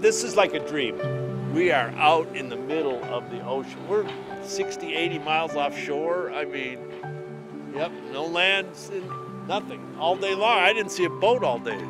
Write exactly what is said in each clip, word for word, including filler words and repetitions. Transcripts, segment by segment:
This is like a dream. We are out in the middle of the ocean. We're sixty, eighty miles offshore. I mean, yep, no land, nothing. All day long, I didn't see a boat all day.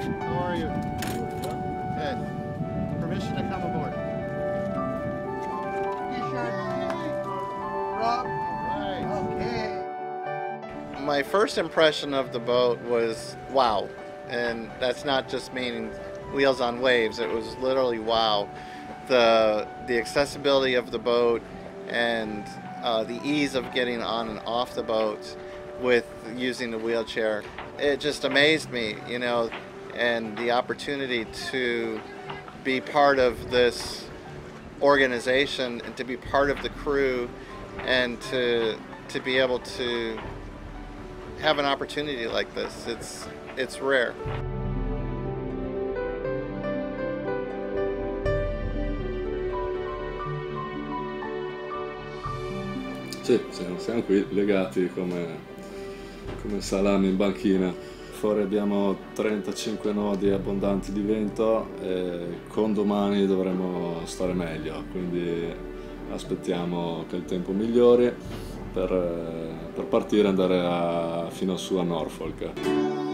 How are you? Good. Permission to come aboard. Rob. All right. Okay. My first impression of the boat was wow. And that's not just meaning wheels on waves. It was literally wow. The, the accessibility of the boat and uh, the ease of getting on and off the boat with using the wheelchair. It just amazed me, you know. And the opportunity to be part of this organization and to be part of the crew and to to be able to have an opportunity like this, it's it's rare. Sì, siamo qui legati come come salami in banchina. Fuori abbiamo trentacinque nodi abbondanti di vento e con domani dovremo stare meglio, quindi aspettiamo che il tempo migliori per, per partire e andare a, fino su a Norfolk.